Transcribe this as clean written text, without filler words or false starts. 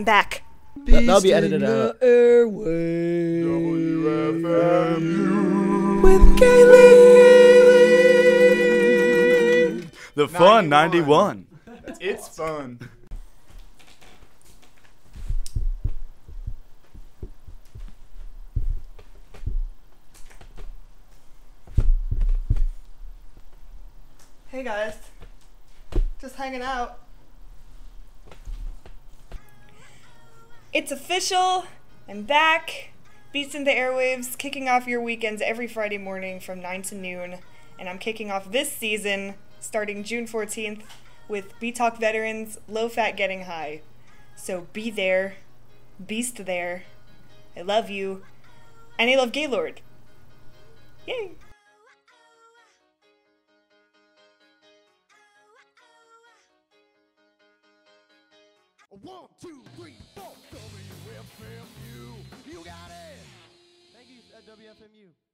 I'm back. That'll be edited out. WFMU with Keili. The Fun 91. It's awesome. Fun. Hey guys, just hanging out. It's official, I'm back. Beats in the Airwaves, kicking off your weekends every Friday morning from 9 to noon. And I'm kicking off this season, starting June 14th, with BTAwK Veterans, Low Fat Getting High. So be there, beast there, I love you, and I love Gaylord. Yay! One, two, three, four. WFMU. You got it. Thank you, WFMU.